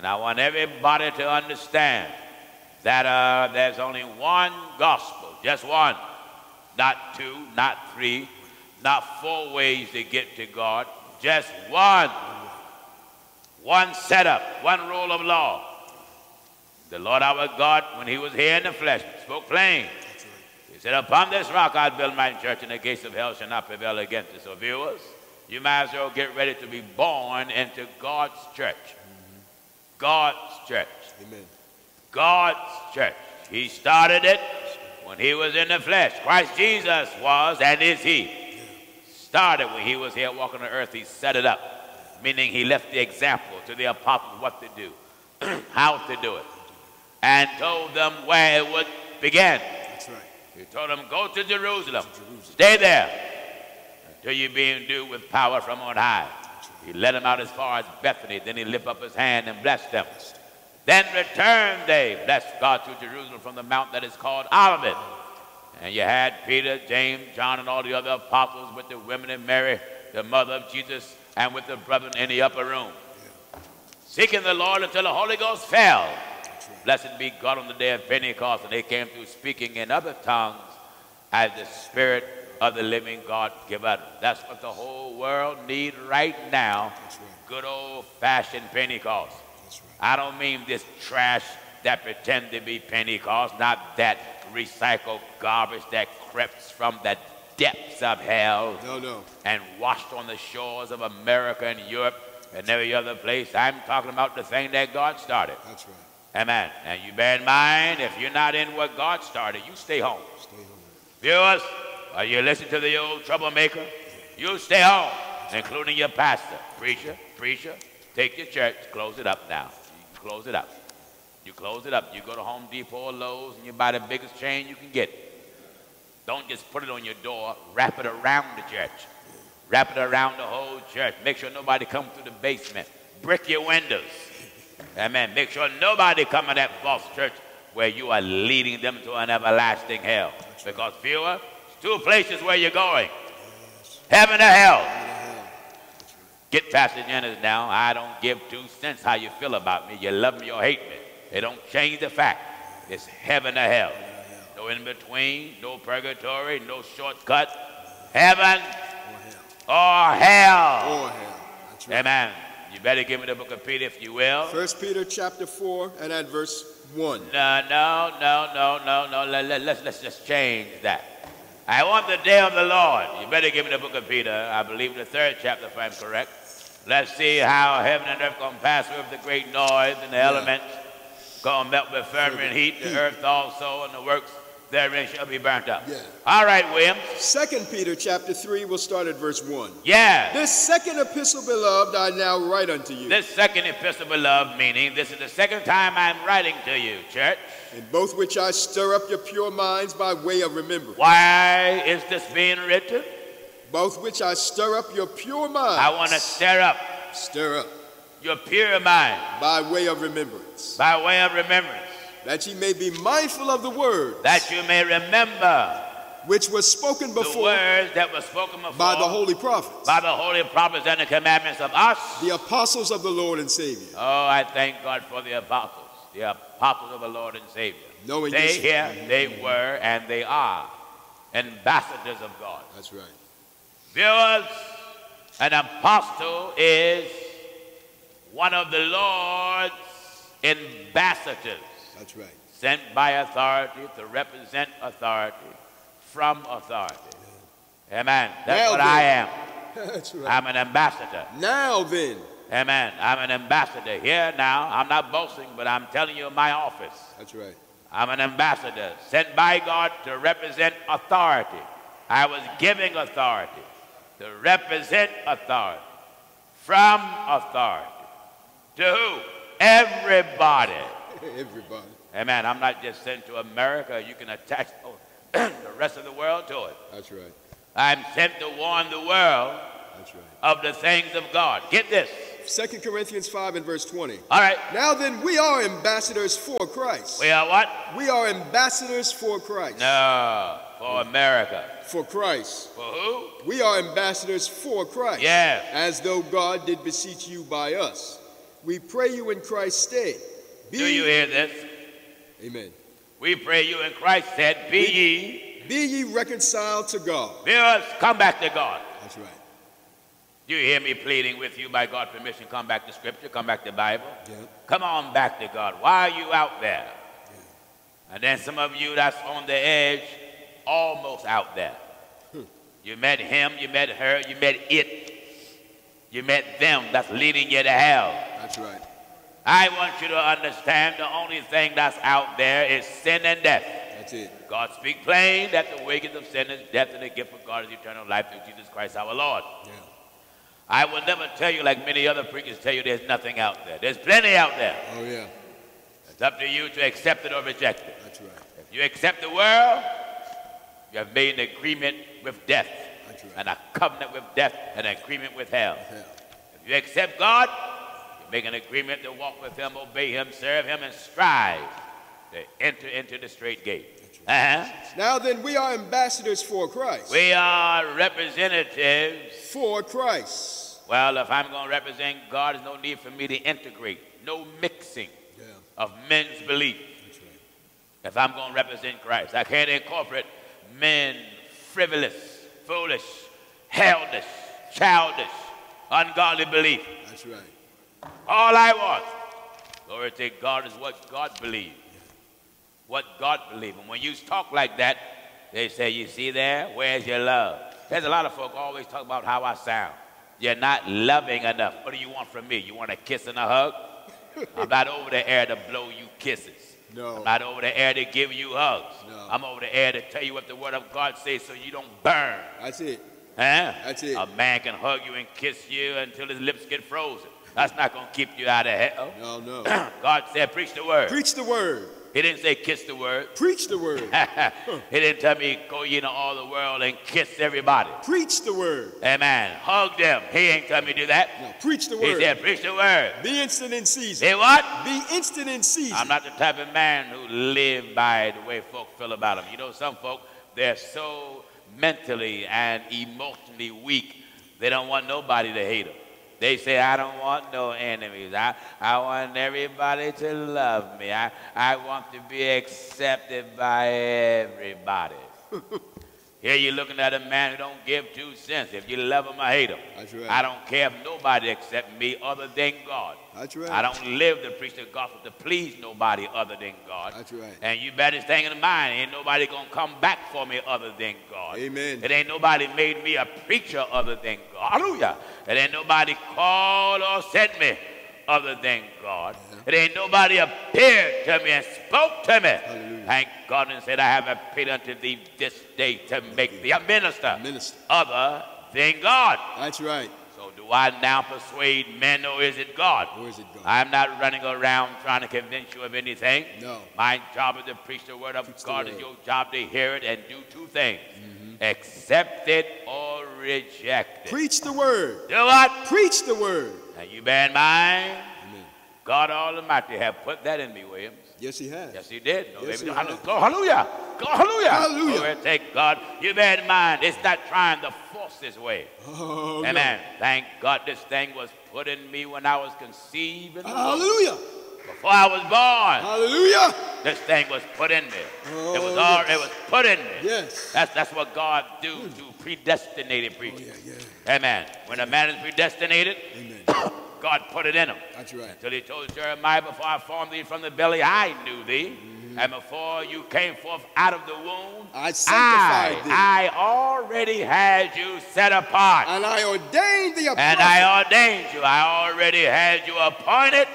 And I want everybody to understand that there's only one gospel, just one, not two, not three, not four ways to get to God, just one. One setup, one rule of law. The Lord our God, when he was here in the flesh, spoke plain. He said, upon this rock I'll build my church, and the gates of hell shall not prevail against it. So viewers, you might as well get ready to be born into God's church. God's church. Amen. God's church. He started it when he was in the flesh. Christ Jesus was and is he. Started when he was here walking on earth, he set it up. Meaning he left the example to the apostles what to do, how to do it, and told them where it would begin. That's right. He told them, go to Jerusalem, stay there until you're being endued with power from on high. He led them out as far as Bethany, then he lifted up his hand and blessed them. Then returned they, blessed God, to Jerusalem from the mount that is called Olivet. And you had Peter, James, John, and all the other apostles with the women and Mary, the mother of Jesus, and with the brethren in the upper room, seeking the Lord until the Holy Ghost fell. Blessed be God on the day of Pentecost, and they came through speaking in other tongues as the Spirit of the living God gave utterance. That's what the whole world needs right now, good old-fashioned Pentecost. I don't mean this trash that pretend to be Pentecost, not that recycled garbage that crept from that depths of hell and washed on the shores of America and Europe and every other place. I'm talking about the thing that God started. That's right. Amen. And you bear in mind, if you're not in what God started, you stay home. Stay home. Viewers, are you listening to the old troublemaker? You stay home, including your pastor. Preacher, preacher, take your church, close it up now. You close it up. You close it up. You go to Home Depot or Lowe's and you buy the biggest chain you can get. Don't just put it on your door, wrap it around the church. Wrap it around the whole church. Make sure nobody comes through the basement. Brick your windows. Amen. Make sure nobody comes to that false church where you are leading them to an everlasting hell. Because, viewer, two places where you're going. Heaven or hell. Get Pastor Jennings now. I don't give 2 cents how you feel about me. You love me or hate me. It don't change the fact. It's heaven or hell. No in between, no purgatory, no shortcut. Heaven or hell. Or hell. That's right. Amen. You better give me the book of Peter if you will. 1 Peter chapter 4 and at verse 1. No. Let's just change that. I want the day of the Lord. You better give me the book of Peter. I believe the 3rd chapter, if I'm correct. Let's see how heaven and earth gonna pass with the great noise and the elements gonna melt with fervor and heat. The earth also and the works therein shall be burnt up. Yeah. All right, William. 2 Peter chapter 3, we'll start at verse 1. Yeah. This second epistle, beloved, I now write unto you. This second epistle, beloved, meaning this is the second time I'm writing to you, church. In both which I stir up your pure minds by way of remembrance. Why is this being written? Both which I stir up your pure minds. I want to stir up. Stir up. Your pure mind. By way of remembrance. By way of remembrance. That ye may be mindful of the words. That you may remember. Which was spoken before. The words that were spoken before. By the holy prophets. By the holy prophets and the commandments of us. The apostles of the Lord and Savior. Oh, I thank God for the apostles. The apostles of the Lord and Savior. Knowing they here, they were, and they are ambassadors of God. That's right. Viewers, an apostle is one of the Lord's ambassadors. That's right. Sent by authority to represent authority from authority. Amen. Amen. That's now what then. I am. That's right. I'm an ambassador. Now then. Amen. I'm an ambassador here now. I'm not boasting, but I'm telling you my office. That's right. I'm an ambassador sent by God to represent authority. I was giving authority to represent authority from authority. To who? Everybody. Everybody. Amen. I'm not just sent to America. You can attach the rest of the world to it. That's right. I'm sent to warn the world of the things of God. Get this. 2 Corinthians 5 and verse 20. All right. Now then, we are ambassadors for Christ. We are what? We are ambassadors for Christ. No, for America. For Christ. For who? We are ambassadors for Christ. Yeah. As though God did beseech you by us. We pray you in Christ's stead. Do you hear this? Amen. We pray you in Christ's stead. Be ye reconciled to God. Be us, come back to God. That's right. Do you hear me pleading with you by God's permission? Come back to Scripture. Come back to the Bible. Yeah. Come on back to God. Why are you out there? Yeah. And then some of you that's on the edge, almost out there. You met him, you met her, you met it. You met them that's leading you to hell. That's right. I want you to understand the only thing that's out there is sin and death. That's it. God speak plain that the wages of sin is death and the gift of God is eternal life through Jesus Christ our Lord. Yeah. I will never tell you like many other preachers tell you there's nothing out there. There's plenty out there. Oh yeah. It's up to you to accept it or reject it. That's right. If you accept the world, you have made an agreement with death, right, and a covenant with death, and an agreement with hell. Yeah. If you accept God, you make an agreement to walk with him, obey him, serve him, and strive to enter into the straight gate. Right. Now then, we are ambassadors for Christ. We are representatives for Christ. Well, if I'm going to represent God, there's no need for me to integrate, no mixing of men's belief. Right. If I'm going to represent Christ, I can't incorporate men, frivolous, foolish, hellish, childish, ungodly belief. That's right. All I want, glory to God, is what God believes. What God believes. And when you talk like that, they say, you see there, where's your love? There's a lot of folk always talk about how I sound. You're not loving enough. What do you want from me? You want a kiss and a hug? I'm not over the air to blow you kisses. No. I'm not over the air to give you hugs. No. I'm over the air to tell you what the Word of God says so you don't burn. That's it. Huh? That's it. A man can hug you and kiss you until his lips get frozen. That's not going to keep you out of hell. No, no. God said, preach the Word. Preach the Word. He didn't say kiss the Word. Preach the Word. He didn't tell me go ye into all the world and kiss everybody. Preach the Word. Amen. Hug them. He ain't tell me do that. No, preach the Word. He said preach the Word. Be instant in season. Say what? Be instant in season. I'm not the type of man who live by the way folk feel about them. You know, some folk, they're so mentally and emotionally weak, they don't want nobody to hate them. They say, I don't want no enemies. I want everybody to love me. I want to be accepted by everybody. Here you're looking at a man who don't give 2 cents. If you love him or hate him. That's right. I don't care if nobody accepts me other than God. That's right. I don't live to preach the gospel to please nobody other than God. That's right. And you better stay in mind, ain't nobody going to come back for me other than God. Amen. It ain't nobody made me a preacher other than God. Hallelujah. It ain't nobody called or sent me other than God. It ain't nobody appeared to me and spoke to me. Hallelujah. Thank God, and said, I have appeared unto thee this day to make thee a minister other than God. That's right. So do I now persuade men, or is it God? Or is it God? I'm not running around trying to convince you of anything. No. My job is to preach the word of God. It's your job to hear it and do two things. Accept it or reject it. Preach the word. Do what? Preach the word. Now you bear in mind, amen, God Almighty have put that in me, Williams. Yes, he has. Yes, he did. No, yes, baby, he has. Go, hallelujah. Go, hallelujah. Hallelujah. Glory to God. You bear in mind, it's not trying to force this way. Oh, amen. No. Thank God this thing was put in me when I was conceived. Hallelujah. Before I was born. Hallelujah. This thing was put in me. Oh, it was all, yes, it was put in me. Yes. That's what God do to predestinated preachers. Oh, yeah, yeah. Amen. When a man is predestinated, amen, God put it in him. That's right. Until he told Jeremiah, before I formed thee from the belly, I knew thee. And before you came forth out of the womb, I sanctified thee. I already had you set apart. And I ordained thee a prophet. And I ordained you. I already had you appointed.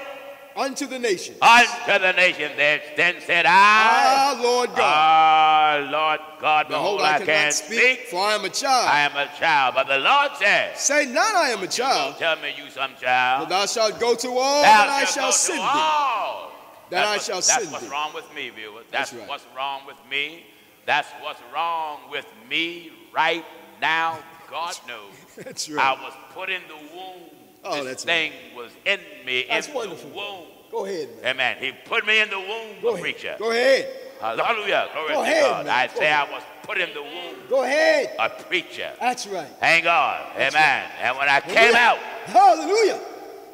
Unto the nations. Unto the nations. Then said I, Lord God, behold, I cannot speak, for I am a child. I am a child. But the Lord said, say not I am a child. Tell me you some child. But thou shalt go to all, and I shall send thee. That I shall send thee. That's what's wrong with me, viewer. That's what's wrong with me. That's what's wrong with me right now. God knows. That's right. I was put in the womb. Oh, this thing was in me, in the womb. Go ahead, man. Amen. He put me in the womb, preacher. Go ahead. Hallelujah. Glory to God. I say I was put in the womb. Go ahead. A preacher. That's right. Thank God. Amen. And when I came out, hallelujah,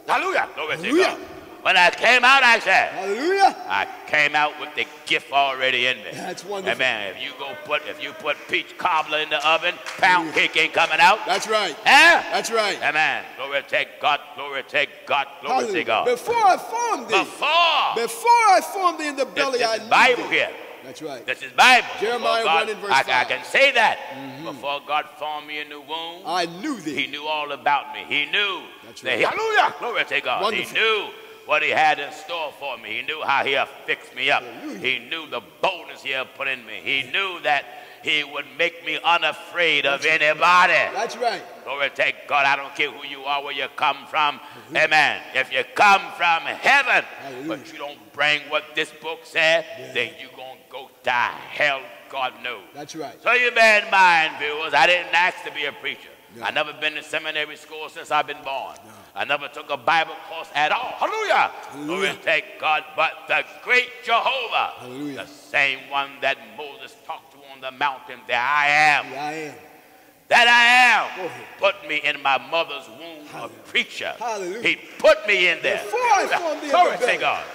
Hallelujah. Hallelujah. When I came out, I said, hallelujah, I came out with the gift already in me. That's wonderful. Amen. If you put peach cobbler in the oven, pound hallelujah. Cake ain't coming out. That's right. Eh? That's right. Amen. Glory to God. Glory to God. Glory hallelujah. To God. Before I formed thee. Before I formed thee in the belly, this I knew Bible thee. Here. That's right. This is Bible. Jeremiah God, 1 and verse 5. I can say that. Mm-hmm. Before God formed me in the womb, I knew thee. He knew all about me. He knew. That's right. Hallelujah. Glory to God. Wonderful. He knew what he had in store for me. He knew how he had fixed me up. Hallelujah. He knew the boldness he had put in me. He knew that he would make me unafraid of anybody. That's right. Glory to God. I don't care who you are, where you come from. Hallelujah. Amen. If you come from heaven, hallelujah, but you don't bring what this book said, yeah, then you're going to go to hell. God knows. That's right. So you bear in mind, viewers, I didn't ask to be a preacher. No. I've never been to seminary school since I've been born. No. I never took a Bible course at all. Hallelujah. Hallelujah. Glory to God. But the great Jehovah, hallelujah, the same one that Moses talked to on the mountain, there I am. Yeah, I am. That I am. Put me in my mother's womb, hallelujah, a preacher. Hallelujah. He put me in there. Before I formed thee in the belly. Glory to God.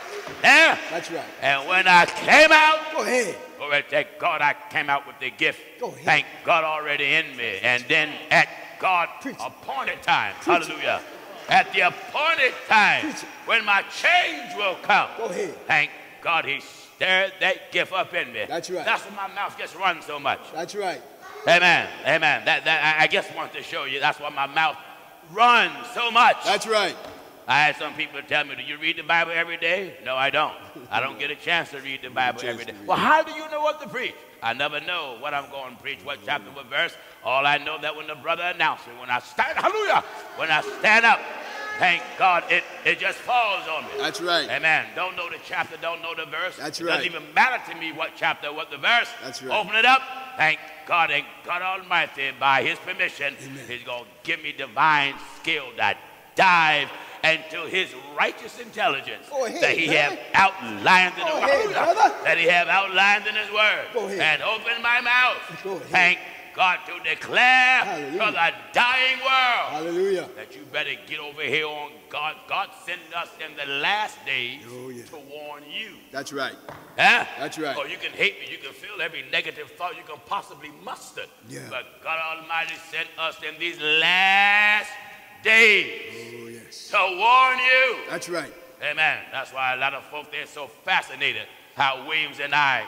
Yeah? That's right. And when I came out, go ahead. Glory to God, I came out with the gift. Go ahead. Thank God already in me. And then at God's appointed time, preach, hallelujah, at the appointed time, preach, when my change will come, go ahead, thank God he stirred that gift up in me. That's right. That's why my mouth just runs so much. That's right. Amen. Amen. I just want to show you that's why my mouth runs so much. That's right. I had some people tell me, do you read the Bible every day? No, I don't. I don't get a chance to read the Bible every day. Well, how do you know what to preach? I never know what I'm going to preach, what chapter, what verse. All I know that when the brother announced it, when I stand, hallelujah, when I stand up, thank God, it just falls on me. That's right. Amen. Don't know the chapter, don't know the verse. That's right. It doesn't even matter to me what chapter, what the verse. That's right. Open it up, thank God, and God Almighty, by his permission, amen, he's going to give me divine skill that dive into his righteous intelligence that he have outlined in the word, that he have outlined in his word, and open my mouth, thank God, to declare to the dying world, hallelujah, that you better get over here on God. God sent us in the last days, oh, yeah, to warn you. That's right. Huh? That's right. Oh, you can hate me. You can feel every negative thought you can possibly muster. Yeah. But God Almighty sent us in these last days, oh, yes, to warn you. That's right. Amen. That's why a lot of folk, they're so fascinated how Williams and I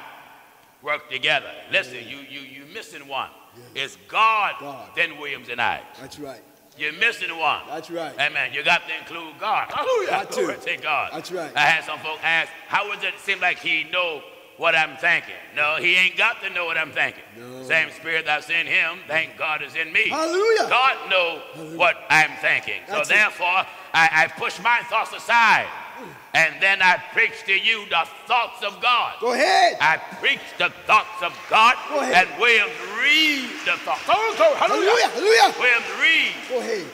work together. Listen, yeah, you're missing one. Yeah. It's God, then Williams and I. That's right. You're missing one. That's right. Amen. You got to include God. Hallelujah. Glory to God. That's right. I had some folk ask, how does it seem like he know what I'm thinking? No, he ain't got to know what I'm thinking. No. Same spirit that's in him, thank God, is in me. Hallelujah. God knows what I'm thinking. That's so therefore, I push my thoughts aside, and then I preach to you the thoughts of God. Go ahead. I preach the thoughts of God, go ahead, and Williams read the thoughts. Go, hallelujah. Hallelujah. Williams read. Go ahead.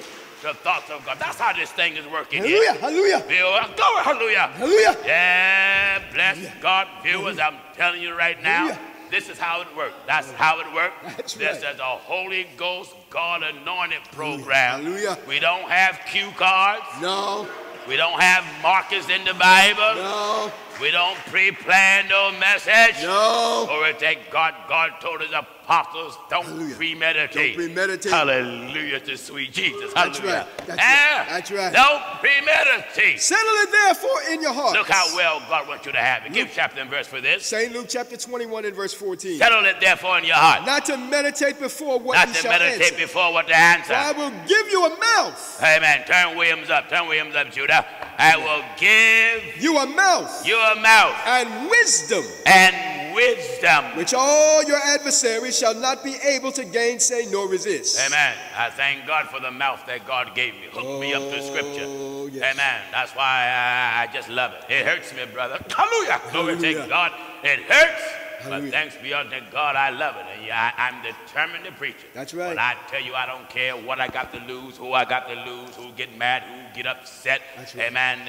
The thoughts of God. That's how this thing is working. Hallelujah, hallelujah. Viewers, glory, hallelujah. Hallelujah. Yeah, bless hallelujah. God, viewers. Hallelujah. I'm telling you right now, hallelujah, this is how it works. That's how it works. That's this right. is a Holy Ghost, God anointed program. Hallelujah. We don't have cue cards. No. We don't have markers in the Bible. No. We don't pre-plan no message. No. Glory to God. God told his apostles, don't hallelujah. Premeditate. Don't premeditate. Hallelujah to sweet Jesus. Hallelujah. That's right. That's, right. That's right. Don't premeditate. Settle it therefore in your heart. Look how well God wants you to have it. Give chapter and verse for this. St. Luke chapter 21 and verse 14. Settle it therefore in your heart. Not to meditate before what not you shall answer. Not to meditate before what to answer. For I will give you a mouth. Amen. Turn Williams up. Turn Williams up, Judah. I will give you a mouth. You a mouth. And wisdom. And wisdom. Which all your adversaries shall not be able to gainsay nor resist. Amen. I thank God for the mouth that God gave me. Hook me up to scripture. Yes. Amen. That's why I just love it. It hurts me, brother. Hallelujah. Glory to God. It hurts. But thanks be unto God, I love it. And I'm determined to preach it. That's right. But I tell you, I don't care what I got to lose, who I got to lose, who get mad, who get upset. That's right. Amen.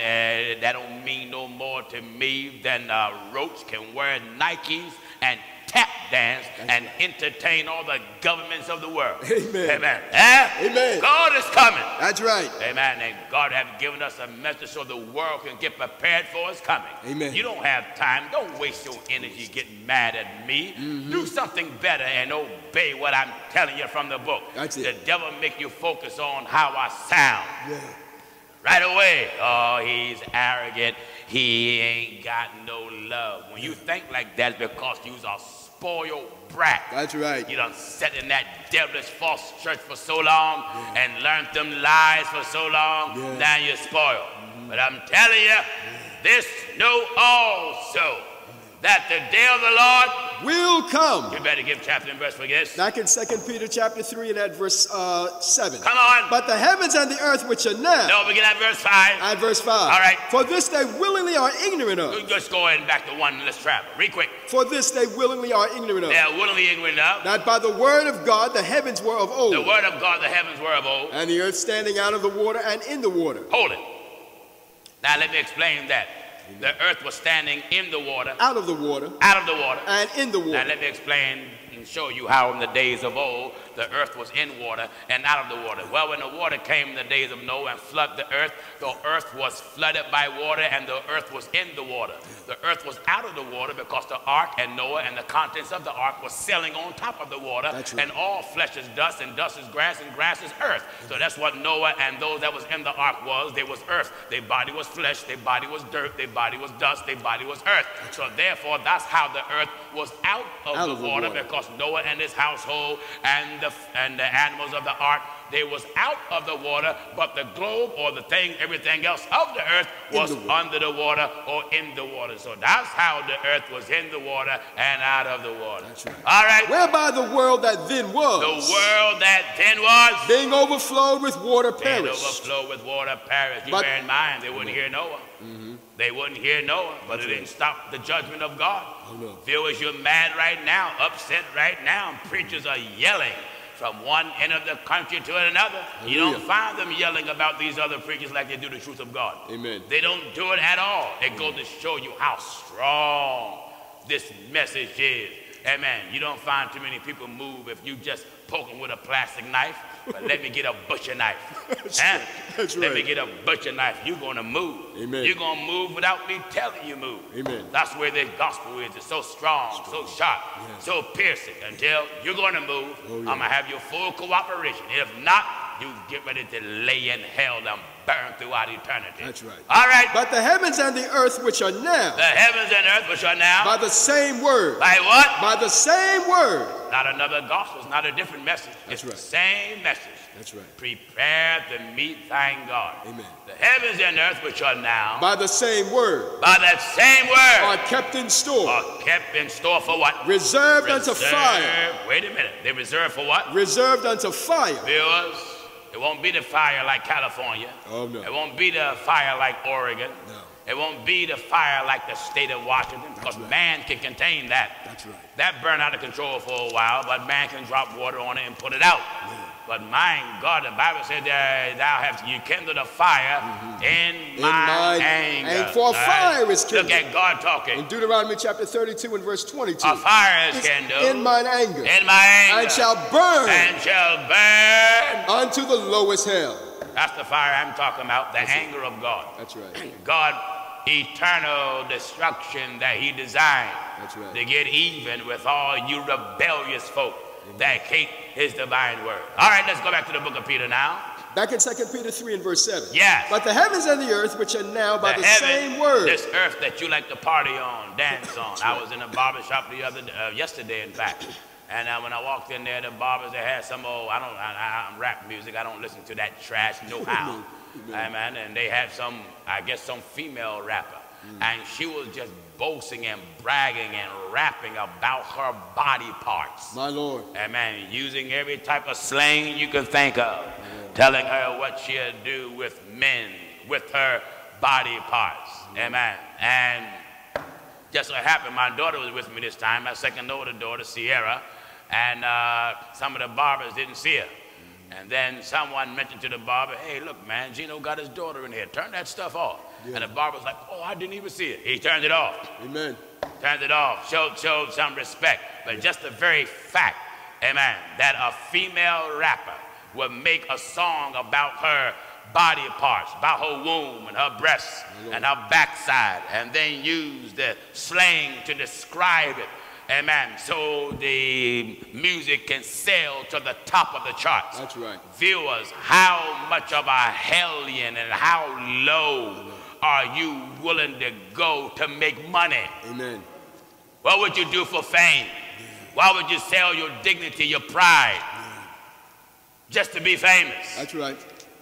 That don't mean no more to me than a roach can wear Nikes and tap dance and entertain all the governments of the world. Amen. Amen. Eh? Amen. God is coming. That's right. Amen. And God has given us a message so the world can get prepared for His coming. Amen. You don't have time. Don't waste your energy getting mad at me. Mm-hmm. Do something better and obey what I'm telling you from the book. That's it. The devil make you focus on how I sound. Yeah. Right away. Oh, he's arrogant. He ain't got no love. When you think like that, because you are spoiled brat. That's right. You done sat in that devilish false church for so long and learned them lies for so long. Now you're spoiled. But I'm telling you, this know also that the day of the Lord will come. You better give chapter and verse for this. Back in 2 Peter chapter 3 and at verse 7. Come on. But the heavens and the earth which are now. No, begin at verse 5. At verse 5. All right. For this they willingly are ignorant of. Let's go ahead and back to 1 and let's travel. Real quick. For this they willingly are ignorant of. They are willingly ignorant of. That by the word of God the heavens were of old. The word of God the heavens were of old. And the earth standing out of the water and in the water. Hold it. Now let me explain that. The earth was standing in the water. Out of the water. Out of the water. And in the water. Now let me explain and show you how in the days of old the earth was in water and out of the water. Well, when the water came in the days of Noah and flooded the earth was flooded by water and the earth was in the water. The earth was out of the water because the ark and Noah and the contents of the ark was sailing on top of the water. And all flesh is dust and dust is grass and grass is earth. So that's what Noah and those that was in the ark was. They was earth. Their body was flesh. Their body was dirt. Their body was dust. Their body was earth. So therefore, that's how the earth was out of the water because Noah and his household and the animals of the ark, they was out of the water, but the globe or the thing, everything else of the earth was under the water or in the water. So that's how the earth was in the water and out of the water. That's right. All right. Whereby the world that then was. The world that then was. Being overflowed with water perished. Being overflowed with water perished. You bear in mind, they wouldn't hear Noah. They wouldn't hear Noah, but it didn't stop the judgment of God. Viewers, you're mad right now, upset right now. Preachers are yelling from one end of the country to another. Hallelujah. You don't find them yelling about these other preachers like they do the truth of God. Amen. They don't do it at all. It goes to show you how strong this message is. Amen. You don't find too many people move if you just poke them with a plastic knife. But let me get a butcher knife. Let me get a butcher knife. You're going to move. Amen. You're going to move without me telling you move. Amen. That's where the gospel is. It's so strong, so sharp, so piercing. Until you're going to move, I'm going to have your full cooperation. If not, you get ready to lay in hell and burn throughout eternity. That's right. All right. But the heavens and the earth which are now. The heavens and earth which are now. By the same word. By what? By the same word. Not another gospel. It's not a different message. That's right. The same message. That's right. Prepare to meet thine God. Amen. The heavens and earth which are now. By the same word. By that same word. Are kept in store. Are kept in store for what? Reserved unto fire. Wait a minute. They reserved for what? Reserved unto fire. Viewers. It won't be the fire like California. Oh, no. It won't be the fire like Oregon. No. It won't be the fire like the state of Washington, because man can contain that. That's right. That burned out of control for a while, but man can drop water on it and put it out. Yeah. But my God, the Bible said that thou hast you kindled a fire in my anger. And for fire is kindled. Look at God talking. In Deuteronomy chapter 32 and verse 22. A fire is kindled. In mine anger. In my anger. And shall burn. And shall burn. Unto the lowest hell. That's the fire I'm talking about, the anger of God. That's right. God, eternal destruction that he designed to get even with all you rebellious folk that hate his divine word. All right, let's go back to the book of Peter now. Back in 2 Peter 3 and verse 7. Yes. But the heavens and the earth, which are now by the same word. This earth that you like to party on, dance on. I was in a barbershop yesterday, in fact. And when I walked in there, the barbers, they had some old, I'm rap music. I don't listen to that trash, no how. Amen. And they had some, I guess, some female rapper. And she was just boasting and bragging and rapping about her body parts. My Lord. Amen. Using every type of slang you can think of. Telling her what she'll do with men, with her body parts. Amen. And just so happened, my daughter was with me this time, my second older daughter, Sierra. And some of the barbers didn't see her. And then someone mentioned to the barber, hey, look, man, Gino got his daughter in here. Turn that stuff off. Yeah. And the barber's like, oh, I didn't even see it. He turned it off. Amen. Turned it off. Showed some respect. But just the very fact, amen, that a female rapper would make a song about her body parts, about her womb and her breasts and her backside, and then use the slang to describe it, amen, so the music can sell to the top of the charts. That's right. Viewers, how much of a hellion and how low are you willing to go to make money? Amen. What would you do for fame? Yeah. Why would you sell your dignity, your pride? Yeah. Just to be famous. That's right.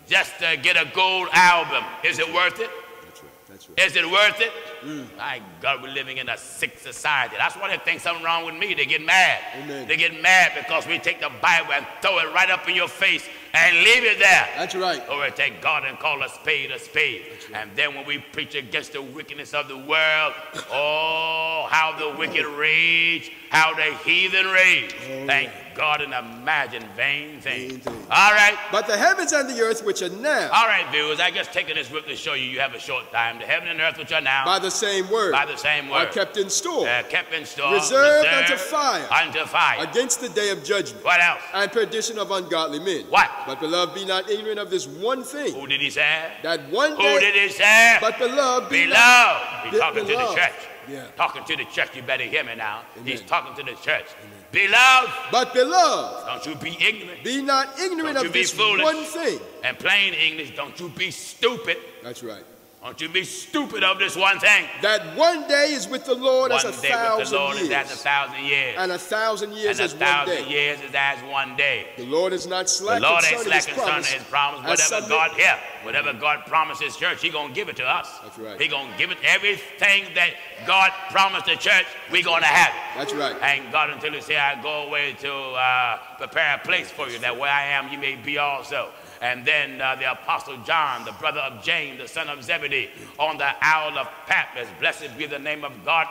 Just to get a gold album. Is it worth it? That's right. That's right. Is it worth it? Mm. My God, we're living in a sick society. That's why they think something wrong with me. They get mad. Amen. They get mad because we take the Bible and throw it right up in your face and leave it there. That's right. Or we take God and call a spade a spade. Right. And then when we preach against the wickedness of the world, oh, how the wicked rage, how the heathen rage. Oh, thank God, and imagine vain things. All right. But the heavens and the earth which are now. All right, viewers, I guess taking this whip to show you, you have a short time. The heaven and earth which are now. By the same word. By the same word. Are kept in store. Kept in store. Reserved unto fire. Unto fire. Against the day of judgment. What else? And perdition of ungodly men. What? But beloved, be not ignorant of this one thing. Who did he say? That one thing. Who did he say? But beloved, be not. He's talking to the church. Yeah. Talking to the church. You better hear me now. Amen. He's talking to the church. Amen. Beloved, but beloved, don't you be ignorant. Be not ignorant of this one thing. And plain English, don't you be stupid. That's right. Don't you be stupid of this one thing. That one day is with the Lord as 1,000 years. As 1,000 years. And 1,000 years as 1 day. And 1,000 years is as 1 day. The Lord is not slack concerning his promise. Whatever God, yeah, whatever God promises church, he's going to give it to us. That's right. He's going to give it. Everything that God promised the church, we're going to have it. That's right. Thank God until he says, I go away to prepare a place for you, that where I am, you may be also. And then the Apostle John, the brother of James, the son of Zebedee, on the Isle of Patmos, blessed be the name of God.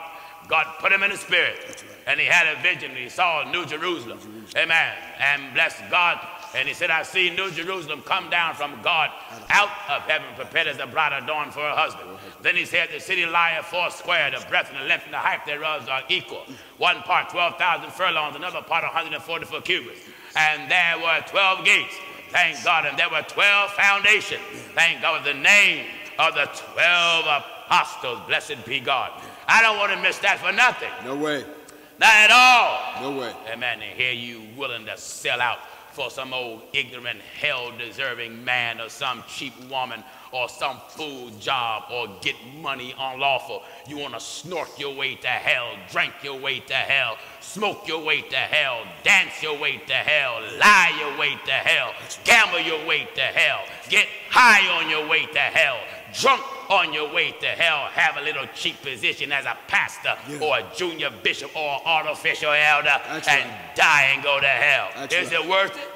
God put him in the spirit. Right. And he had a vision. He saw New Jerusalem. Amen. And blessed God. And he said, I see New Jerusalem come down from God out of heaven, prepared as a bride adorned for her husband. Then he said, the city lieth four square, the breadth and the length and the height thereof are equal. One part 12,000 furlongs, another part 144 cubits. And there were 12 gates. Thank God. And there were 12 foundations. Thank God. The name of the 12 apostles. Blessed be God. I don't want to miss that for nothing. No way. Not at all. No way. Amen. And here you willing to sell out for some old ignorant, hell-deserving man or some cheap woman or some fool job or get money unlawful. You want to snort your way to hell, drink your way to hell, smoke your way to hell, dance your way to hell, lie your way to hell, gamble your way to hell, get high on your way to hell, drunk on your way to hell, have a little cheap position as a pastor or a junior bishop or an artificial elder die and go to hell. Is it worth it?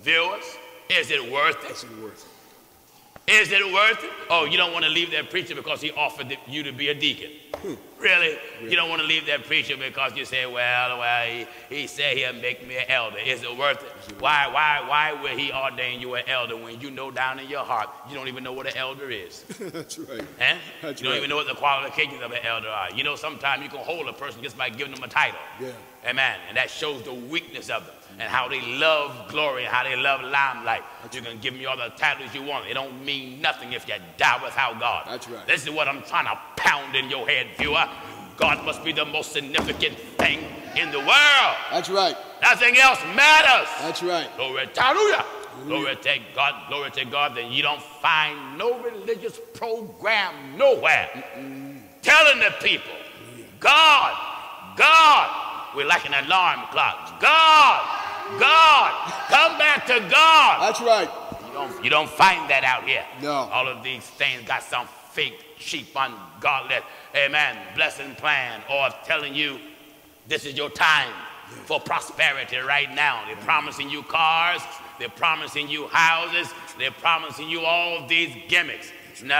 Viewers, is it worth it? Is it worth it? Is it worth it? Oh, you don't want to leave that preacher because he offered you to be a deacon. Really? You don't want to leave that preacher because you say, well, he said he'll make me an elder. Is it worth it? Why would he ordain you an elder when you know down in your heart you don't even know what an elder is? That's right. Huh? That's you don't even know what the qualifications of an elder are. You know, sometimes you can hold a person just by giving them a title. Yeah. Amen. And that shows the weakness of them and how they love glory and how they love limelight. You can give me all the titles you want. It don't mean nothing if you die without God. That's right. This is what I'm trying to pound in your head, viewer. God must be the most significant thing in the world. That's right. Nothing else matters. That's right. Glory to hallelujah. Glory to God. Glory to God. Then you don't find no religious program nowhere telling the people, God, God. We're like an alarm clock. God, God, come back to God. That's right. You don't find that out here. No. All of these things got some fake, cheap, ungodly, amen, blessing plan, or telling you this is your time for prosperity right now. They're promising you cars. They're promising you houses. They're promising you all these gimmicks. No,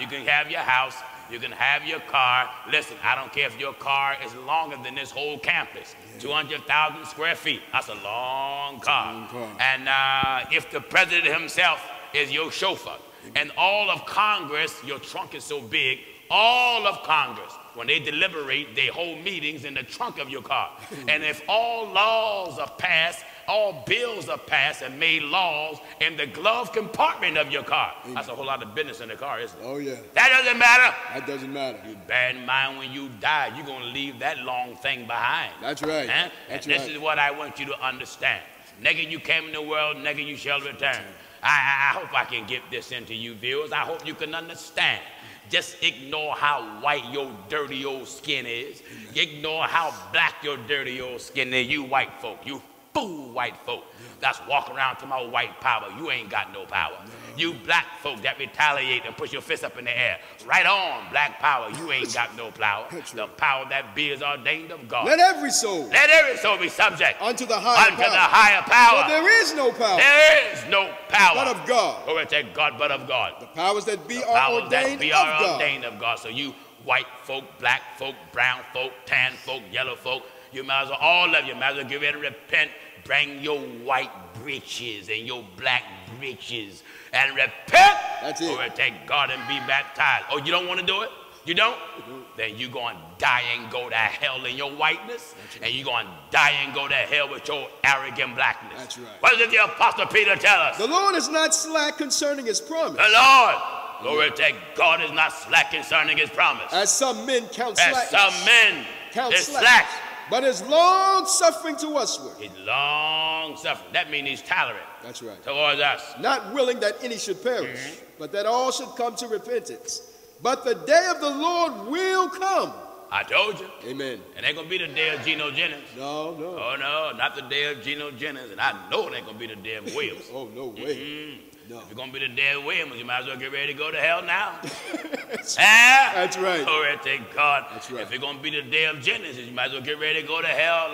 you can have your house. You can have your car. Listen, I don't care if your car is longer than this whole campus. 200,000 square feet. That's a long car. And if the president himself is your chauffeur and all of Congress, your trunk is so big, all of Congress, when they deliberate, they hold meetings in the trunk of your car. And if all laws are passed, all bills are passed and made laws in the glove compartment of your car. Amen. That's a whole lot of business in the car, isn't it? Oh, yeah. That doesn't matter. That doesn't matter. You bear in mind when you die, you're going to leave that long thing behind. That's right. Huh? That's right. This is what I want you to understand. Naked you came in the world, naked you shall return. I hope I can get this into you, viewers. I hope you can understand. Just ignore how white your dirty old skin is. Ignore how black your dirty old skin is. You white folk, you fool white folk. That's walk around to my white power. You ain't got no power. You black folk that retaliate and push your fist up in the air. Right on, black power. You ain't got no power. The power that be is ordained of God. Let every soul be subject unto the higher power. But there is no power. There is no power but of God. Glory to God, but of God. The powers that be are ordained of God. So you white folk, black folk, brown folk, tan folk, yellow folk, you might as well, all of you might as well get ready to repent. Bring your white breeches and your black breeches and repent. That's it. Or take God and be baptized. Oh, you don't want to do it? You don't? Then you're going to die and go to hell in your whiteness. And you're going to die and go to hell with your arrogant blackness. That's right. What did the Apostle Peter tell us? The Lord is not slack concerning his promise. The Lord. Glory to God is not slack concerning his promise. As some men count slack. As some men count slack. But his long suffering to usward. His long suffering. That means he's tolerant. That's right. Towards us. Not willing that any should perish, but that all should come to repentance. But the day of the Lord will come. I told you. Amen. It ain't going to be the day of Gino Jennings. No, no. Oh, no, not the day of Gino Jennings. And I know it ain't going to be the day of Williams. Oh, no way. No. If it's going to be the day of Williams, you might as well get ready to go to hell now. That's right. Glory to God. That's right. If it's going to be the day of Genesis, you might as well get ready to go to hell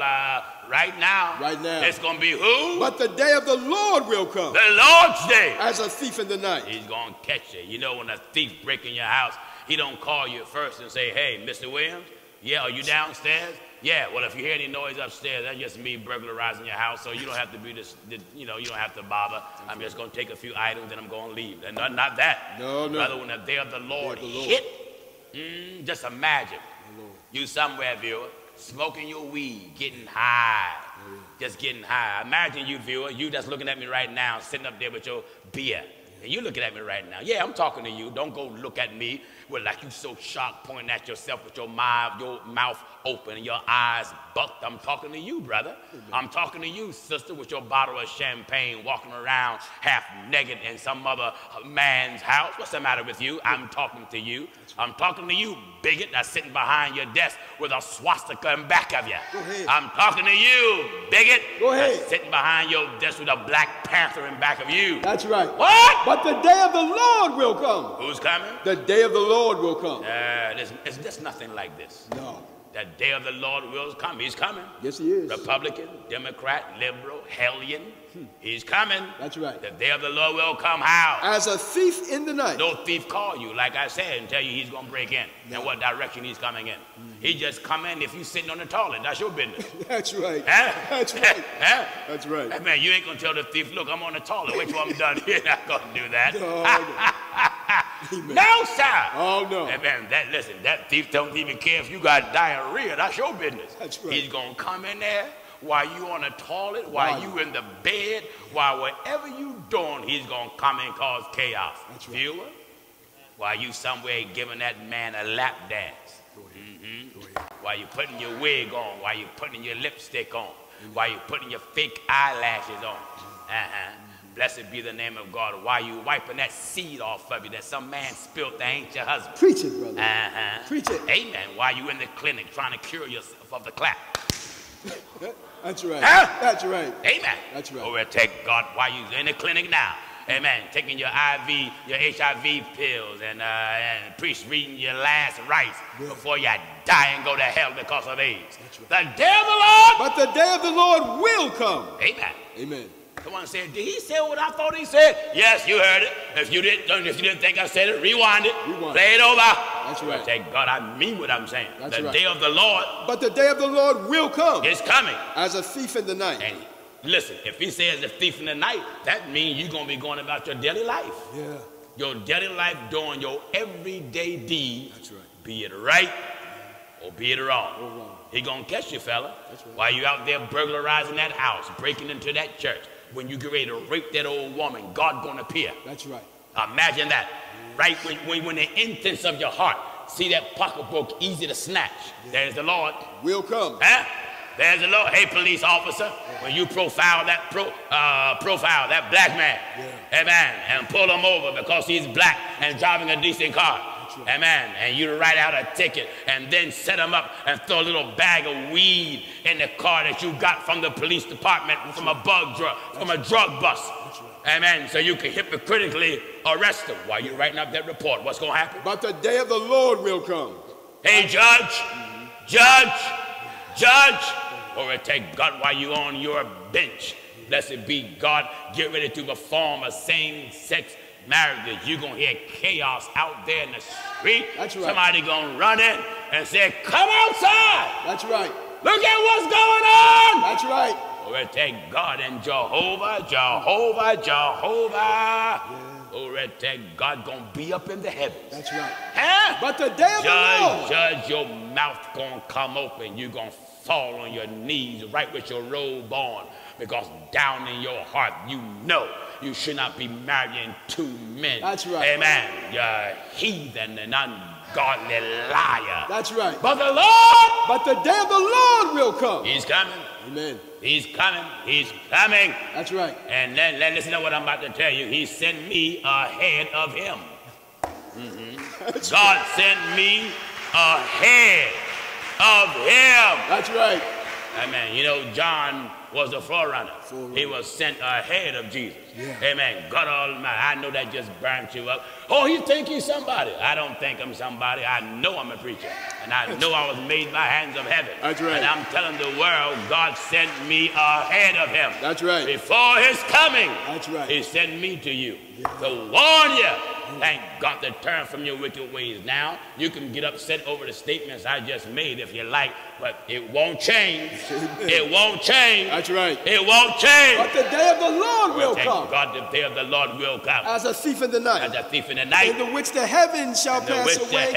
right now. Right now. It's going to be who? But the day of the Lord will come. The Lord's day. As a thief in the night. He's going to catch you. You know, when a thief breaks in your house, he don't call you first and say, hey, Mr. Williams, yeah, are you downstairs? Yeah, well, if you hear any noise upstairs, that's just me burglarizing your house, so you don't have to be you don't have to bother. I'm just going to take a few items and I'm going to leave. And not that. No, no. Rather, when the day of the Lord hit, just imagine you somewhere, viewer, smoking your weed, getting high, just getting high. Imagine you, viewer, you that's looking at me right now, sitting up there with your beer. And you're looking at me right now. Yeah, I'm talking to you. Don't go look at me. Well, like you so shocked, pointing at yourself with your mouth open and your eyes bucked. I'm talking to you, brother. I'm talking to you, sister, with your bottle of champagne, walking around half naked in some other man's house. What's the matter with you? I'm talking to you. I'm talking to you, bigot, that's sitting behind your desk with a swastika in back of you. I'm talking to you, bigot, that's sitting behind your desk with a black panther in back of you. That's right. What? But the day of the Lord will come. Who's coming? The day of the Lord will come. There's nothing like this. No. The day of the Lord will come. He's coming. Yes, he is. Republican, Democrat, liberal, hellion. He's coming. That's right. The day of the Lord will come. How? As a thief in the night. No thief call you, like I said, and tell you he's going to break in. No. And what direction he's coming in. He just come in if you sitting on the toilet. That's your business. That's right. Huh? That's right. Huh? That's right. Hey, man, you ain't going to tell the thief, look, I'm on the toilet. Wait till I'm done. You're not going to do that. No, no. No, sir. Oh, no. Hey, man, listen, that thief don't even care if you got diarrhea. That's your business. That's right. He's going to come in there. While you on the toilet, while you in the bed, while whatever you doing, he's going to come and cause chaos. That's right. Viewer, while you somewhere giving that man a lap dance, while you putting your wig on, while you putting your lipstick on, while you putting your fake eyelashes on, blessed be the name of God, while you wiping that seed off of you that some man spilled that ain't your husband. Preach it, brother. Preach it. Amen. While you in the clinic trying to cure yourself of the clap. That's right. Huh? That's right. Amen. That's right. Oh, take God while you're in the clinic now. Amen. Taking your IV, your HIV pills, and priest reading your last rites before you die and go to hell because of AIDS. Right. The day of the Lord. But the day of the Lord will come. Amen. Amen. Come on, say, did he say what I thought he said? Yes, you heard it. If you didn't think I said it, rewind it. Rewind. Play it over. That's right. Thank God, I mean what I'm saying. That's right. The day of the Lord. But the day of the Lord will come. It's coming. As a thief in the night. And listen, if he says a thief in the night, that means you're going to be going about your daily life. Yeah. your daily life doing your everyday deed. That's right. Be it right or be it wrong. Or wrong. He gonna catch you, fella. That's right. While you out there burglarizing that house, breaking into that church, when you get ready to rape that old woman, God gonna appear. That's right. Imagine that. Yes. Right when the intents of your heart see that pocketbook easy to snatch. Yes. There's the Lord. Will come. Huh? There's the Lord. Hey, police officer, yeah. When you profile that black man, yeah. Amen, and pull him over because he's black and driving a decent car, right. Amen, and you write out a ticket and then set him up and throw a little bag of weed in the car that you got from the police department, that's from right. a bug drug, that's from a right. drug bust, right. Amen, so you can hypocritically arrest him while you're writing up that report. What's going to happen? But the day of the Lord will come. Hey, judge, mm-hmm. Judge, or it take God while you on your bench. Blessed be God. Get ready to perform a same-sex marriage. You're going to hear chaos out there in the street. That's right. Somebody going to run in and say, come outside. That's right. Look at what's going on. That's right. Or it take God and Jehovah. Yeah. Or it take God going to be up in the heavens. That's right. Huh? But the day of the Lord. Judge, your mouth going to come open. You're going to fall on your knees right with your robe on, because down in your heart you know you should not be marrying two men. That's right. Amen. You're heathen and ungodly liar. That's right. But the day of the Lord will come. He's coming. Amen. He's coming. He's coming. That's right. And then listen to what I'm about to tell you. He sent me ahead of him. Mm-hmm. God right. sent me ahead of him. That's right. Amen. You know, John was the forerunner. He was sent ahead of Jesus. Yeah. Amen. God Almighty. I know that just burns you up. Oh, you think he's somebody. I don't think I'm somebody. I know I'm a preacher. And I know I was made by hands of heaven. That's right. And I'm telling the world, God sent me ahead of him. That's right. Before his coming, that's right. he sent me to you. Yeah. To warn you. Thank God to turn from your wicked ways. Now, you can get upset over the statements I just made if you like, but it won't change. It won't change. That's right. It won't change. But the day of the Lord will come. Thank God, the day of the Lord will come. As a thief in the night. As a thief in the night. In which the heavens shall pass away.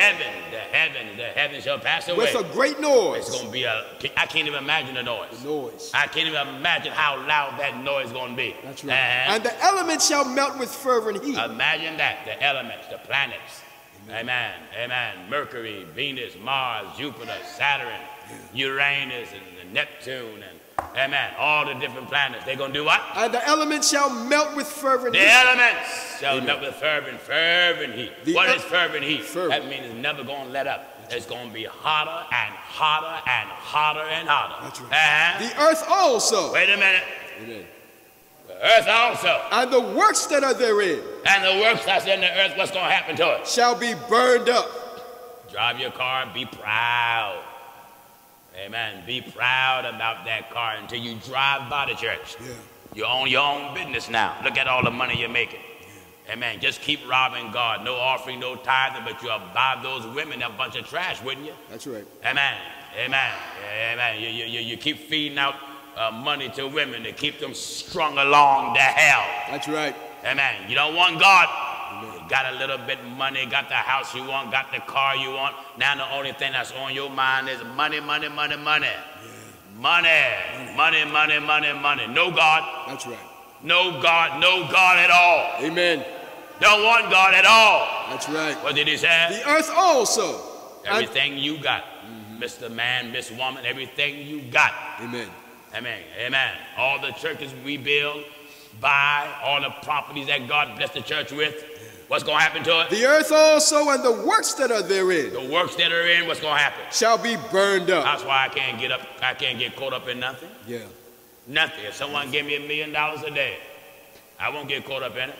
The heavens shall pass away. With a great noise. It's going to be I can't even imagine the noise. The noise. I can't even imagine how loud that noise is going to be. That's right. And the elements shall melt with fervor and heat. Imagine that. The elements, the planets, amen, amen, Mercury, Venus, Mars, Jupiter, Saturn, Uranus, and Neptune, and amen, all the different planets, they're going to do what? And the elements shall melt with fervent heat. The elements shall melt with fervent heat. What is fervent heat? That means it's never going to let up. It's going to be hotter and hotter and hotter and hotter. That's right. The earth also. Wait a minute. Amen. Earth also. And the works that are therein. And the works that's in the earth, what's going to happen to it? Shall be burned up. Drive your car and be proud. Amen. Be proud about that car until you drive by the church. Yeah. You own your own business now. Look at all the money you're making. Yeah. Amen. Just keep robbing God. No offering, no tithing, but you'll buy those women a bunch of trash, wouldn't you? That's right. Amen. Amen. Amen. You keep feeding out money to women to keep them strung along to hell. That's right. Amen. You don't want God. Amen. You got a little bit of money, got the house you want, got the car you want. Now the only thing that's on your mind is money, money, money, money. Yeah. Money, money, money, money. No God. That's right. No God at all. Amen. Don't want God at all. That's right. What did he say? The earth also. Everything you got. Mm-hmm. Mr. Man, Miss Woman, everything you got. Amen. Amen. Amen. All the churches we build, buy, all the properties that God bless the church with, what's going to happen to it? The earth also and the works that are therein. The works that are in, what's going to happen? Shall be burned up. That's why I can't get up. I can't get caught up in nothing. Yeah. Nothing. If someone gave me $1 million a day, I won't get caught up in it.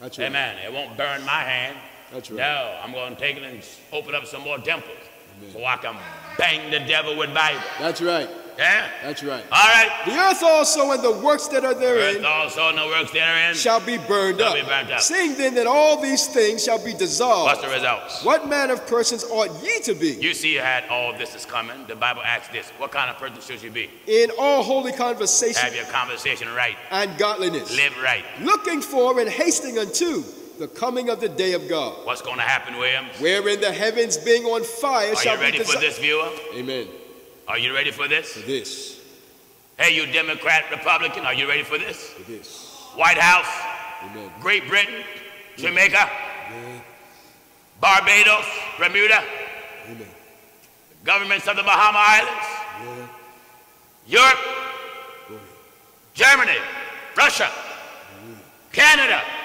That's right. Amen. It won't burn my hand. That's right. No, I'm going to take it and open up some more temples. Amen. So I can bang the devil with Bible. That's right. Yeah? That's right. All right. The earth also and the works that are therein. The earth also and the works that are therein shall be burned up. Seeing then that all these things shall be dissolved. What's the results? What manner of persons ought ye to be? You see how all this is coming. The Bible asks this. What kind of person should you be? In all holy conversation. Have your conversation right. And godliness. Live right. Looking for and hasting unto the coming of the day of God. What's going to happen, Williams? Wherein the heavens being on fire shall be consumed. Are you ready for this, viewer? Amen. Are you ready for this? For this. Hey, you Democrat, Republican, are you ready for this? For this. White House, amen. Great Britain, Jamaica, amen. Barbados, Bermuda, amen. The governments of the Bahama Islands, amen. Europe, amen. Germany, Russia, amen. Canada. Amen.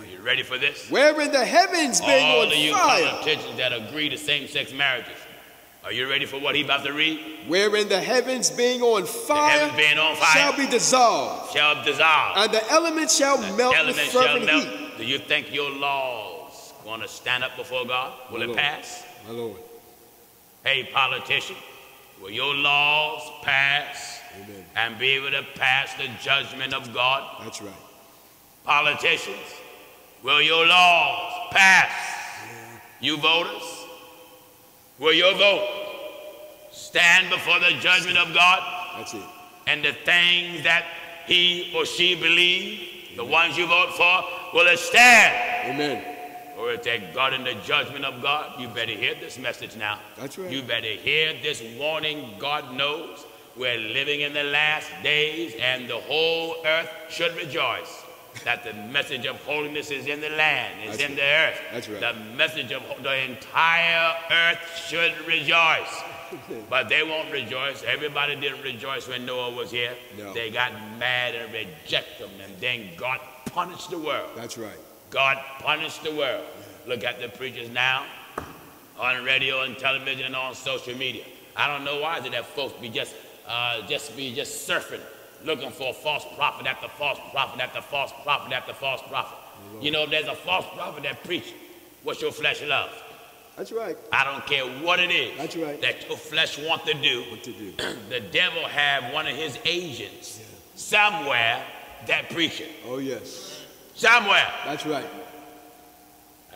Are you ready for this? Where in the heavens being on fire? All of you politicians that agree to same-sex marriages. Are you ready for what he's about to read? Wherein the heavens being on fire, shall be dissolved. Shall dissolve. And the elements shall melt with fervent heat. Do you think your laws going to stand up before God? Will it pass? My Lord. Hey, politician, will your laws pass and be able to pass the judgment of God? That's right. Politicians, will your laws pass? You voters? Will your vote stand before the judgment of God? That's it. And the things that he or she believes, the ones you vote for, will it stand? Amen. Or if they got in the judgment of God, you better hear this message now. That's right. You better hear this warning. God knows we're living in the last days, and the whole earth should rejoice. That the message of holiness is in the land, is in the earth. That's right. The message of the entire earth should rejoice. But they won't rejoice. Everybody didn't rejoice when Noah was here. No. They got mad and rejected them, and then God punished the world. That's right. God punished the world. Yeah. Look at the preachers now on radio and television and on social media. I don't know why that folks be just surfing. Looking for a false prophet after false prophet after false prophet after false prophet. You know, there's a false prophet that preaches what your flesh loves. That's right. I don't care what it is. That's right. That your flesh wants to do. What to do. The devil have one of his agents somewhere that preaches. Oh, yes. Somewhere. That's right.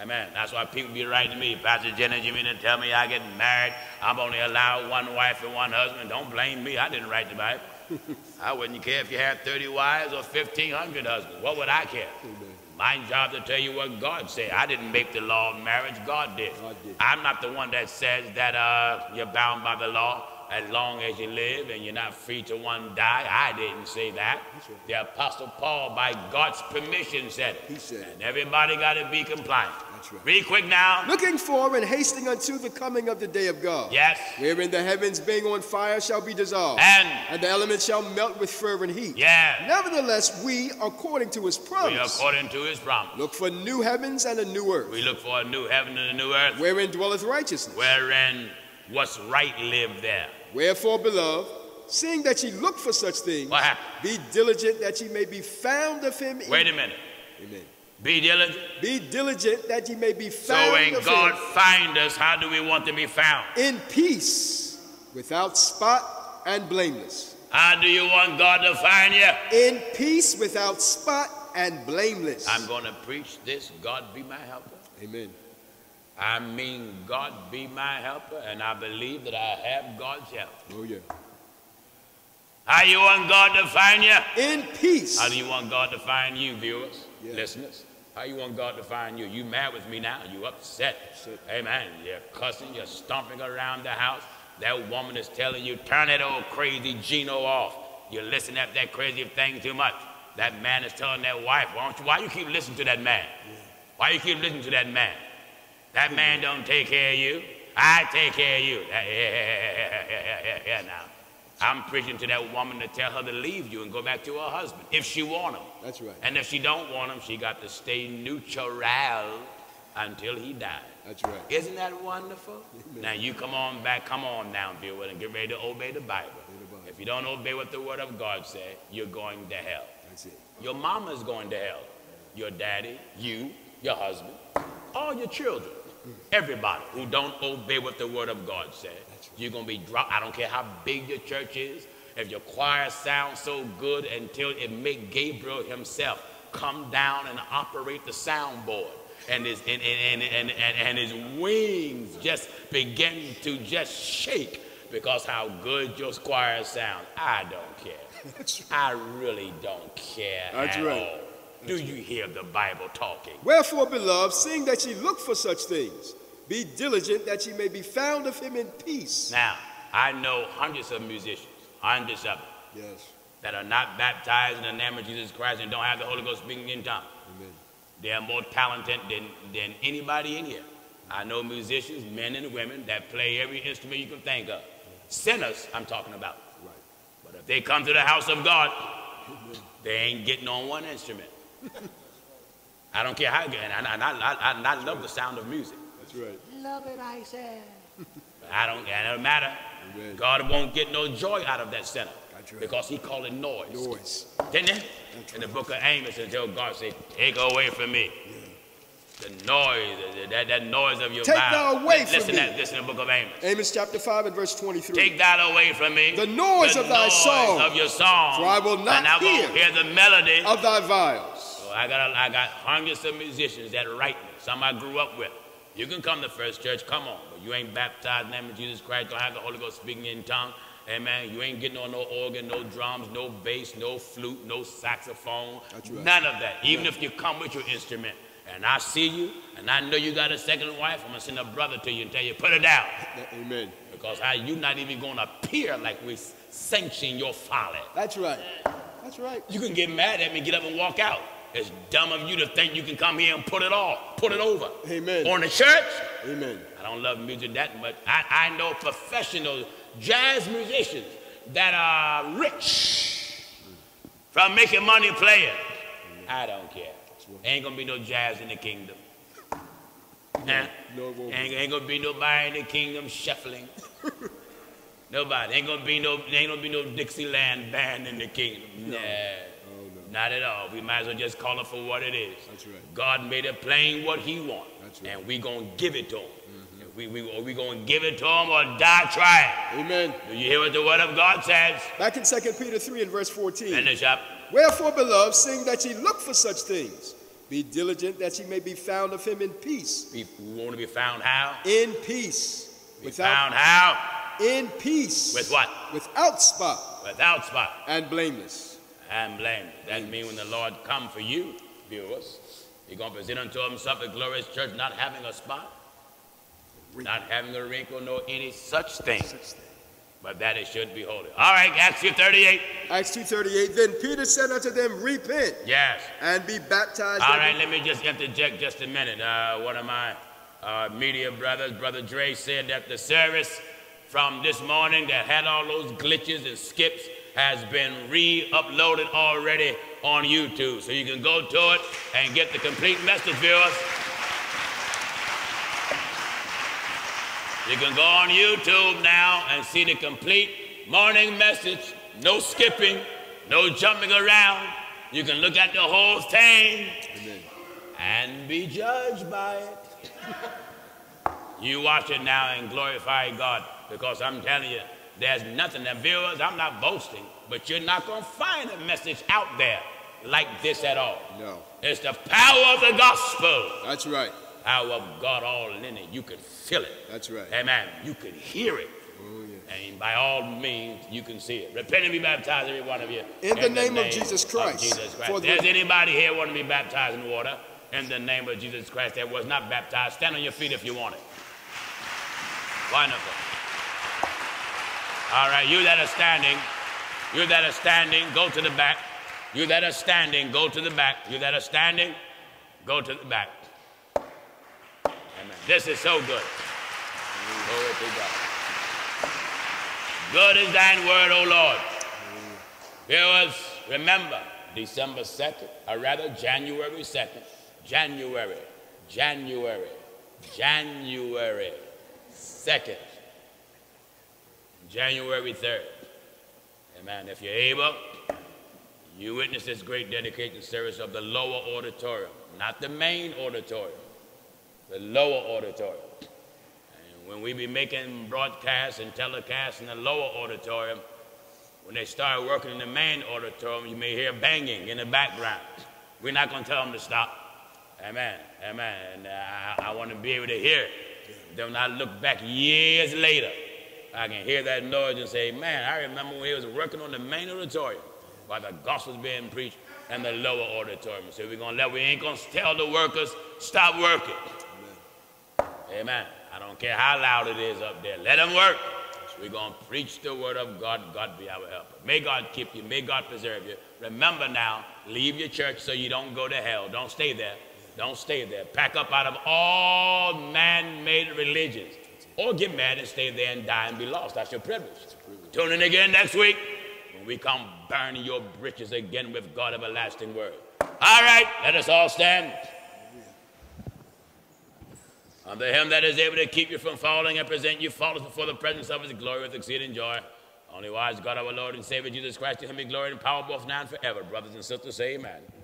Amen. That's why people be writing to me, Pastor Jennings, you mean to tell me I get married, I'm only allowed one wife and one husband? Don't blame me. I didn't write the Bible. I wouldn't care if you had 30 wives or 1,500 husbands. What would I care? Amen. My job to tell you what God said. I didn't make the law of marriage. God did. God did. I'm not the one that says that you're bound by the law as long as you live and you're not free to one die. I didn't say that. Right. The Apostle Paul, by God's permission, said it. He said and everybody got to be compliant. That's right. Read quick now. Looking for and hastening unto the coming of the day of God. Yes. Wherein the heavens being on fire shall be dissolved. And the elements shall melt with fervent heat. Yes. Nevertheless, we, according to his promise. We, according to his promise. Look for new heavens and a new earth. We look for a new heaven and a new earth. Wherein dwelleth righteousness. Wherein what's right live there. Wherefore, beloved, seeing that ye look for such things, be diligent that ye may be found of him. Wait a minute. Amen. Be diligent. Be diligent that ye may be found of him. So when God finds us, how do we want to be found? In peace, without spot and blameless. How do you want God to find you? In peace, without spot and blameless. I'm going to preach this. God be my helper. Amen. I mean, God be my helper, and I believe that I have God's help. Oh, yeah. How you want God to find you? In peace. How do you want God to find you, viewers, listeners? How you want God to find you? You mad with me now. You upset. Amen. You're cussing. You're stomping around the house. That woman is telling you, turn that old crazy Gino off. You're listening to that crazy thing too much. That man is telling that wife, why you keep listening to that man? Why you keep listening to that man? That man don't take care of you. I take care of you. Now, I'm preaching to that woman to tell her to leave you and go back to her husband if she want him. That's right. And if she don't want him, she got to stay neutral until he dies. That's right. Isn't that wonderful? Amen. Now, you come on back. Come on now, viewer, and get ready to obey the Bible. If you don't obey what the Word of God says, you're going to hell. That's it. Your mama's going to hell. Your daddy, you, your husband, all your children. Everybody who don't obey what the Word of God says, you're going to be dropped. I don't care how big your church is. If your choir sounds so good until it make Gabriel himself come down and operate the soundboard. And his wings just begin to just shake because how good your choir sounds. I don't care. I really don't care at all. do you hear the Bible talking? Wherefore, beloved, seeing that ye look for such things, be diligent that ye may be found of him in peace. Now, I know hundreds of musicians, hundreds of them, yes, that are not baptized in the name of Jesus Christ and don't have the Holy Ghost speaking in tongues. Amen. They are more talented than anybody in here. I know musicians, men and women, that play every instrument you can think of. Sinners, I'm talking about. Right. But if they come to the house of God, they ain't getting on one instrument. I don't care how good. And I love the sound of music. That's right. Love it, I said. But I don't. It don't matter. Amen. God won't get no joy out of that sinner. Right. Because he called it noise. Noise. Didn't he? That's in the book of Amos, until God said, "Take away from me." Yeah. The noise, that noise of your mouth. Take thou away from me. Listen to the book of Amos. Amos chapter 5 and verse 23. Take that away from me. The noise of thy song. Of your song. For I will not hear the melody of thy vials. So I got hundreds of musicians that write me. Some I grew up with. You can come to First Church, come on. But you ain't baptized in the name of Jesus Christ. Don't have the Holy Ghost speaking in tongues. Amen. You ain't getting on no organ, no drums, no bass, no flute, no saxophone. That's right. None of that. Even if you come with your instrument. And I see you, and I know you got a second wife. I'm going to send a brother to you and tell you, put it down. Amen. Because you're not even going to appear like we sanction your folly. That's right. That's right. You can get mad at me, get up and walk out. It's dumb of you to think you can come here and put it off, put it over. Amen. On the church. Amen. I don't love music that much. I know professional jazz musicians that are rich from making money playing. Amen. I don't care. Ain't gonna be no jazz in the kingdom. Nah. No, ain't gonna be nobody in the kingdom shuffling. Nobody. Ain't gonna be no Dixieland band in the kingdom. No. Nah. Oh, no. Not at all. We might as well just call it for what it is. That's right. God made it plain what he wants. Right. And we gonna give it to him. Mm-hmm. We gonna give it to him or die trying. Amen. Do you hear what the word of God says? Back in 2 Peter 3 and verse 14. Finish up. Wherefore, beloved, seeing that ye look for such things, be diligent that ye may be found of him in peace. We want to be found how? In peace. Found how? In peace. With what? Without spot. Without spot. And blameless. And blameless. That means when the Lord come for you, viewers, he's going to present unto himself a glorious church, not having a spot, not having a wrinkle, nor any such thing. But that it should be holy. All right, Acts 2:38. Acts 2:38. Then Peter said unto them, repent. Yes. And be baptized. All right, let me just interject just a minute. One of my media brothers, Brother Dre, said that the service from this morning that had all those glitches and skips has been re-uploaded already on YouTube. So you can go to it and get the complete message, viewers. You can go on YouTube now and see the complete morning message. No skipping, no jumping around. You can look at the whole thing. Amen. And be judged by it. You watch it now and glorify God, because I'm telling you, there's nothing. And viewers, I'm not boasting, but you're not going to find a message out there like this at all. No. It's the power of the gospel. That's right. Power of God all in it. You can feel it. That's right. Amen. You can hear it. Oh, yes. And by all means, you can see it. Repent and be baptized, every one of you. In the name of Jesus Christ. If there's anybody here who want to be baptized in water, in the name of Jesus Christ that was not baptized, stand on your feet if you want it. Wonderful. All right, you that are standing, go to the back. You that are standing, go to the back. You that are standing, go to the back. Amen. This is so good. Glory to God. Good is thine word, O Lord. Viewers, remember, December 2nd, or rather January 2nd. January 2nd. January 3rd. Amen. If you're able, you witness this great dedication service of the lower auditorium, not the main auditorium. The lower auditorium. And when we be making broadcasts and telecasts in the lower auditorium, when they start working in the main auditorium, you may hear banging in the background. We're not going to tell them to stop. Amen. Amen. And I want to be able to hear it. Then when I look back years later, I can hear that noise and say, man, I remember when he was working on the main auditorium while the gospel was being preached. and the lower auditorium. So we're going to let, we ain't going to tell the workers, stop working. Amen. Amen. I don't care how loud it is up there. Let them work. We're going to preach the word of God. God be our helper. May God keep you. May God preserve you. Remember now, leave your church so you don't go to hell. Don't stay there. Don't stay there. Pack up out of all man-made religions. Or get mad and stay there and die and be lost. That's your privilege. Tune in again next week when we come burning your britches again with God's everlasting word. All right, let us all stand. Unto him that is able to keep you from falling and present you faultless before the presence of his glory with exceeding joy. Only wise God, our Lord and Savior, Jesus Christ, to him be glory and power both now and forever. Brothers and sisters, say amen.